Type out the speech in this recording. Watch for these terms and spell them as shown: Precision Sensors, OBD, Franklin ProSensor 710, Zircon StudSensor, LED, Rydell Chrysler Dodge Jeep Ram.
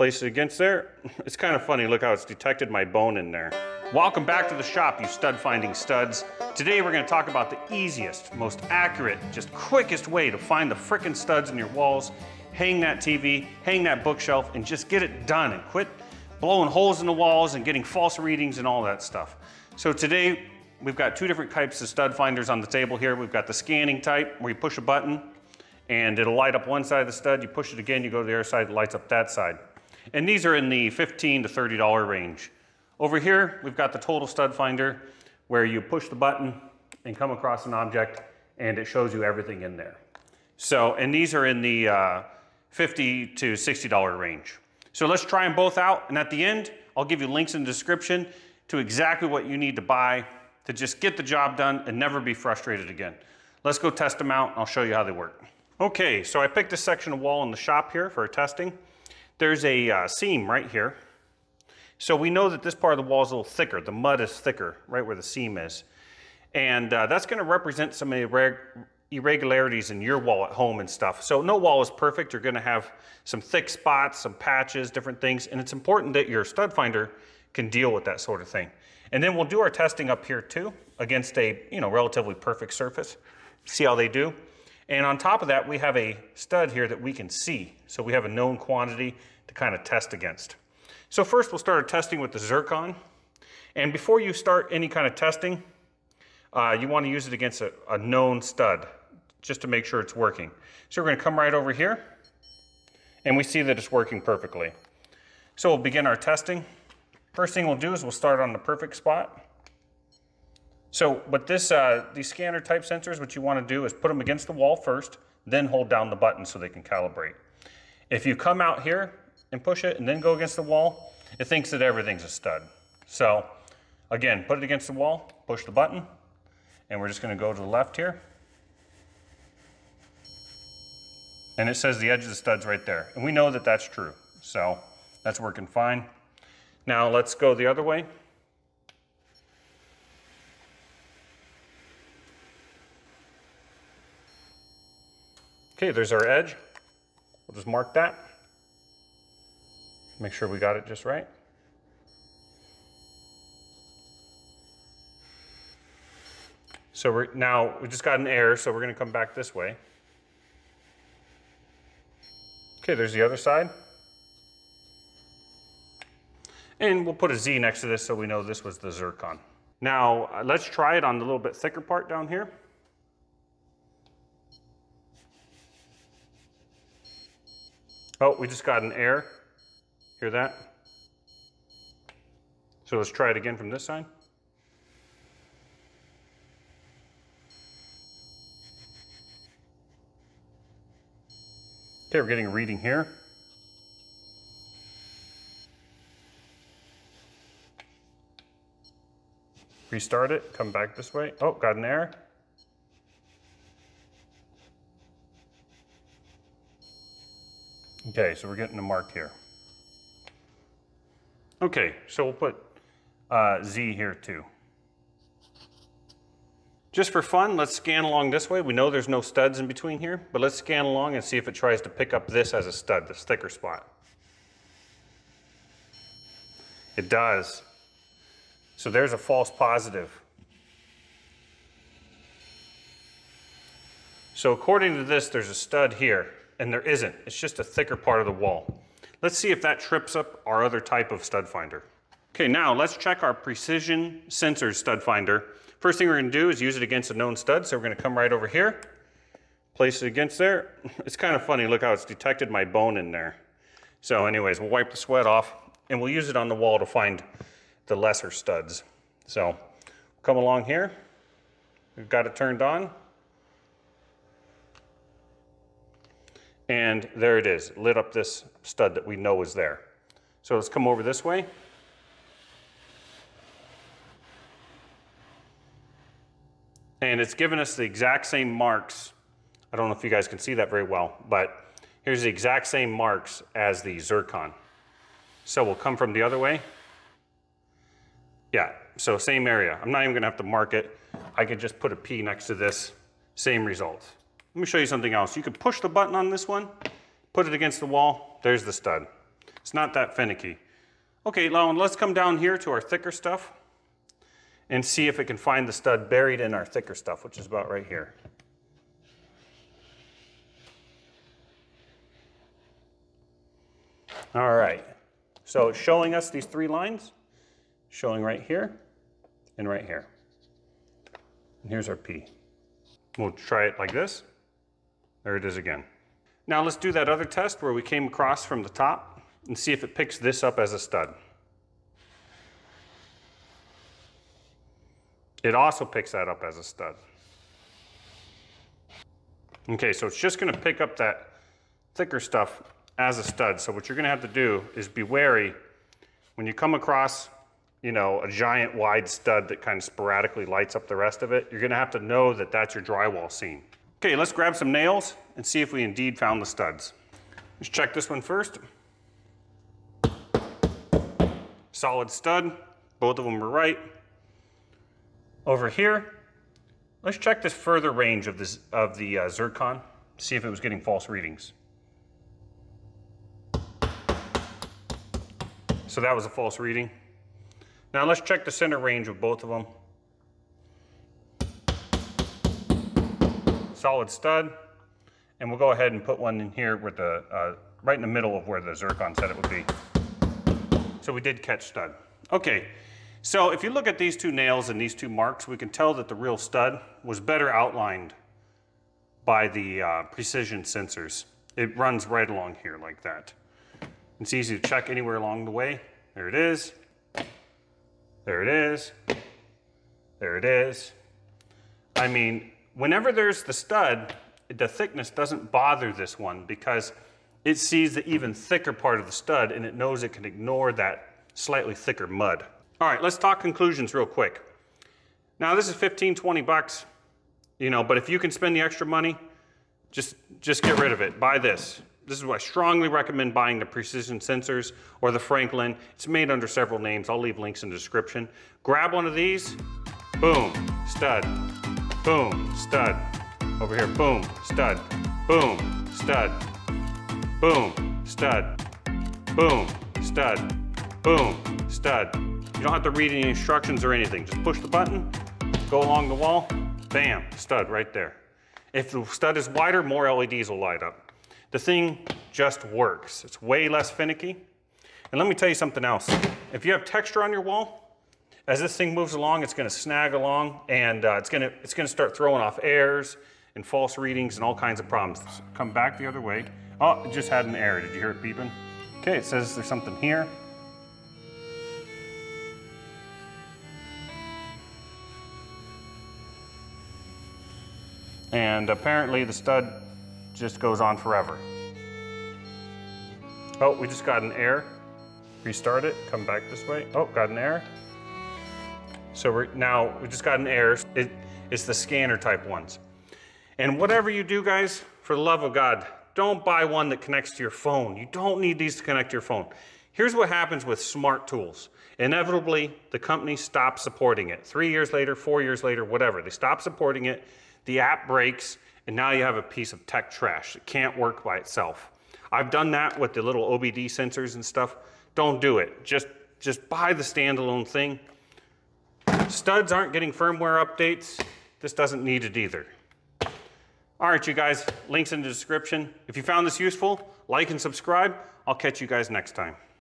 Place it against there. It's kind of funny, look how it's detected my bone in there. Welcome back to the shop, you stud finding studs. Today we're gonna talk about the easiest, most accurate, just quickest way to find the frickin' studs in your walls, hang that TV, hang that bookshelf, and just get it done and quit blowing holes in the walls and getting false readings and all that stuff. So today, we've got two different types of stud finders on the table here. We've got the scanning type, where you push a button and it'll light up one side of the stud, you push it again, you go to the other side, it lights up that side. And these are in the $15 to $30 range. Over here, we've got the total stud finder where you push the button and come across an object and it shows you everything in there. So, and these are in the $50 to $60 range. So let's try them both out. And at the end, I'll give you links in the description to exactly what you need to buy to just get the job done and never be frustrated again. Let's go test them out and I'll show you how they work. Okay, so I picked this section of wall in the shop here for testing. There's a seam right here. So we know that this part of the wall is a little thicker. The mud is thicker, right where the seam is. And that's gonna represent some irregularities in your wall at home and stuff. So no wall is perfect. You're gonna have some thick spots, some patches, different things. And it's important that your stud finder can deal with that sort of thing. And then we'll do our testing up here too, against a relatively perfect surface. See how they do. And on top of that, we have a stud here that we can see. So we have a known quantity to kind of test against. So first we'll start testing with the Zircon. And before you start any kind of testing, you want to use it against a known stud just to make sure it's working. So we're going to come right over here and we see that it's working perfectly. So we'll begin our testing. First thing we'll do is we'll start on the perfect spot. So with this, these scanner type sensors, what you want to do is put them against the wall first, then hold down the button so they can calibrate. If you come out here and push it and then go against the wall, it thinks that everything's a stud. So again, put it against the wall, push the button, and we're just going to go to the left here. And it says the edge of the stud's right there. And we know that that's true. So that's working fine. Now let's go the other way. Okay, there's our edge. We'll just mark that. Make sure we got it just right. So now we just got an error, so we're gonna come back this way. Okay, there's the other side. And we'll put a Z next to this so we know this was the Zircon. Now let's try it on the little bit thicker part down here. Oh, we just got an error. Hear that? So let's try it again from this side. Okay, we're getting a reading here. Restart it, come back this way. Oh, got an error. Okay, so we're getting a mark here. Okay, so we'll put Z here too. Just for fun, let's scan along this way. We know there's no studs in between here, but let's scan along and see if it tries to pick up this as a stud, this thicker spot. It does. So there's a false positive. So according to this, there's a stud here. And there isn't, it's just a thicker part of the wall. Let's see if that trips up our other type of stud finder. Okay, now let's check our Precision Sensors stud finder. First thing we're gonna do is use it against a known stud, so we're gonna come right over here, place it against there. It's kind of funny, look how it's detected my bone in there. So anyways, we'll wipe the sweat off and we'll use it on the wall to find the lesser studs. So come along here, we've got it turned on. And there it is, lit up this stud that we know is there. So let's come over this way. And it's given us the exact same marks. I don't know if you guys can see that very well, but here's the exact same marks as the Zircon. So we'll come from the other way. Yeah, so same area. I'm not even gonna have to mark it. I could just put a P next to this, same result. Let me show you something else. You can push the button on this one, put it against the wall, there's the stud. It's not that finicky. Okay, now let's come down here to our thicker stuff and see if we can find the stud buried in our thicker stuff, which is about right here. All right, so it's showing us these three lines, showing right here and right here. And here's our P. We'll try it like this. There it is again. Now let's do that other test where we came across from the top and see if it picks this up as a stud. It also picks that up as a stud. Okay, so it's just going to pick up that thicker stuff as a stud. So what you're going to have to do is be wary when you come across, you know, a giant wide stud that kind of sporadically lights up the rest of it. You're going to have to know that that's your drywall seam. Okay, let's grab some nails and see if we indeed found the studs. Let's check this one first. Solid stud. Both of them are right. Over here, let's check this further range of the Zircon, see if it was getting false readings. So that was a false reading. Now let's check the center range of both of them. Solid stud, and we'll go ahead and put one in here with the right in the middle of where the Zircon said it would be. So we did catch stud. Okay. So if you look at these two nails and these two marks, we can tell that the real stud was better outlined by the Precision Sensors. It runs right along here like that. It's easy to check anywhere along the way. There it is. There it is. There it is. I mean, whenever there's the stud, the thickness doesn't bother this one because it sees the even thicker part of the stud and it knows it can ignore that slightly thicker mud. All right, let's talk conclusions real quick. Now this is 15, 20 bucks, you know, but if you can spend the extra money, just get rid of it, buy this. This is why I strongly recommend buying the Precision Sensors or the Franklin. It's made under several names. I'll leave links in the description. Grab one of these, boom, stud, boom, stud. Over here, boom, stud, boom, stud, boom, stud, boom, stud, boom, stud. You don't have to read any instructions or anything. Just push the button, go along the wall, bam, stud right there. If the stud is wider, more LEDs will light up. The thing just works. It's way less finicky. And let me tell you something else. If you have texture on your wall, as this thing moves along, it's gonna snag along and it's gonna start throwing off errors and false readings and all kinds of problems. Come back the other way. Oh, it just had an error. Did you hear it beeping? Okay, it says there's something here. And apparently the stud just goes on forever. Oh, we just got an error. Restart it, come back this way. Oh, got an error. So we just got an error. It's the scanner type ones. And whatever you do, guys, for the love of God, don't buy one that connects to your phone. You don't need these to connect to your phone. Here's what happens with smart tools. Inevitably, the company stops supporting it. 3 years later, 4 years later, whatever. They stop supporting it. The app breaks, and now you have a piece of tech trash. It can't work by itself. I've done that with the little OBD sensors and stuff. Don't do it. Just buy the standalone thing. Studs aren't getting firmware updates. This doesn't need it either. All right, you guys, links in the description. If you found this useful, like and subscribe. I'll catch you guys next time.